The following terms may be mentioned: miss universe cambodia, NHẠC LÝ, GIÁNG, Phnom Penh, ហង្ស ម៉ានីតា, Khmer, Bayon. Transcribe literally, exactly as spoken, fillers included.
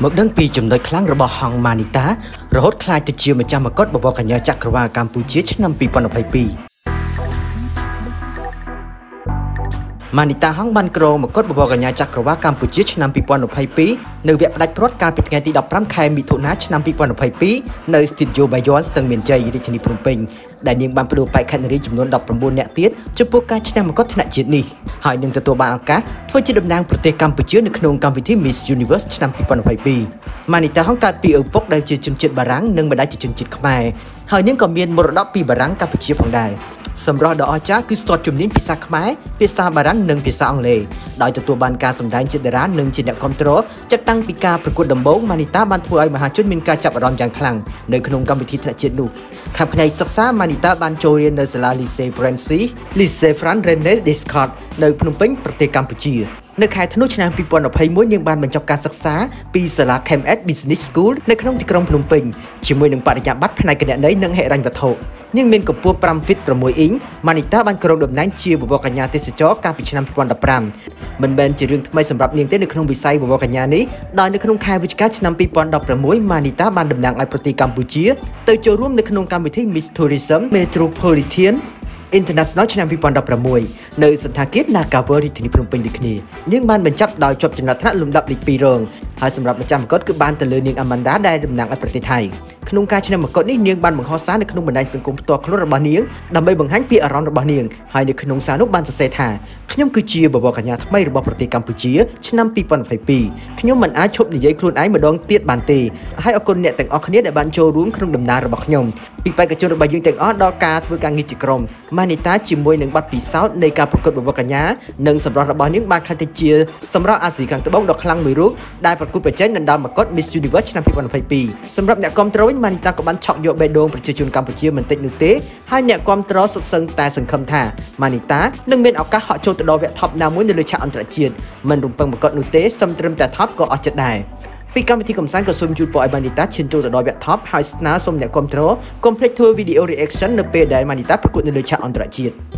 Một đơn vị chủng loại kháng robot Hằng Manita, robot khai từ chiều một trăm mà cốt bảo bảo cả nhà chắc robot Campuchia trên năm hai không hai hai. Manita Hằng Bancro mà cốt bảo bảo cả nhà chắc robot Campuchia trên năm hai không hai hai, nơi việc đặt robot cài bị ngày thì đập rắm khai bị thụ nát trên năm hai không hai hai, nơi studio Bayon từng miền Tây để thành Phnom Penh. Đại diện ban đầu phải khánh rí chủng loại đập rắm buôn nhẹ tiết, chụp bóc cái trên năm mà cốt thế này chuyện này. Hỏi những từ tổ bạn cá, với chiếc đầm nang của Tây Campuchia được khung cam vị thế Miss Universe trên năm hai không hai hai. Manita Hằng cài bị ở bóc đại diện chủng chuyện bà ráng nâng bà đại diện chủng chuyện Khmer. Hỏi những còn miền một đợt bị bà ráng Campuchia phòng đài. Sầm rò đỏ chá cứ sọt chùm nín pizza Khmer, pizza bà ráng nâng pizza ông lề. Đại từ tổ bạn cá sầm đài trên đá nâng trên đệm control, chặt tăng pizza bật cột đầm bóng Manita ban thua ai mà hai chút minh ca chạm vào dàn khăng, nơi khung cam vị thế là chuyện đủ. Khám này sắc sá Manita ban chơi nơi sala Lise Francis, Lise Fran Renes Discord nơi Phnom Penh, Tây Campuchia. Nơi khai thác nút trang People of Haymoon nhưng ban mình trong ca sắc xá Pisala Camp at Business School nơi khăn ông thị công Phnom Penh chỉ mười nâng bạn đã bắt phần này cái nạn đấy nâng hệ rành vật thổ nhưng mình có bua pram fit và mùi ính Manita ban cầu đột nán chia bộ cả nhà tê sẽ chó ca bị chân năm đập pram mình bên chỉ riêng mấy sầm rập niềng tết được không bị say bộ cả nhà ní đòi được không khai với các chân năm People đọc là mối Manita ban đầm nàng ai Proti Campuchia từ chỗ rúm được không cam bị thích Miss Tourism Metropolitan International Channel People đọc là mùi nơi sân thang kết là cả vơi thì Phnom Penh được nè nhưng ban mình chấp đòi chụp chân là thắt lùm đập lịch pi rừng hai sầm rập một trăm cốt cứ ban từ lưỡi niềng Amanda đai đầm nàng ai Proti Thai Khung ca cho nên một cột nít niêng ban bằng hoa sáng để khung mình đánh sừng cùng toa khung rập niêng, đầm bay bằng hánh pia rong rập niêng, hai đứa khung sáng lúc ban sẽ thả. Khung cứ chia bảo bảo cả nhà thay rập Proti Campuchia, trên năm pi phần phải pi. Khung mình á chụp để dây khung ấy mà đón tiết bàn tì, hai con nhẹ tặng ở khung để ban trôi ruộng khung đầm na rập nhom. Pi bay cả cho rập bay dương tặng ở đo ca với càng nghi chỉ krom. Manita chỉ môi nâng bắt pi sáu nơi ca bọc cột bảo bảo cả nhà, nâng sầm rọ rập niêng ban khai chia, sầm rọ a sĩ càng tự bốc đọt khăng mười rú, đai bọc cột bể chết nâng đòn mà cốt Miss Universe trên năm pi phần phải pi. Sầm rọ nhẹ com trôi Manita có bán trọng dụ bê đôn bởi chơi chung Campuchia mình tịnh nước tế hai nẹ con tró sập sân ta sân khâm thả Manita nâng bên áo các họ trôi tự đo vẹn thọc nào muốn để lựa chọn ẩn trả chiến mình rung bằng một con nước tế xâm trâm trả thóp có ở chất đài vì cam thì cầm sáng có xung chụp bỏi Manita trên trôi tự đo vẹn thóp hai sná xông nẹ con tró complete video reaction np đài Manita bất cuộn để lựa chọn ẩn trả chiến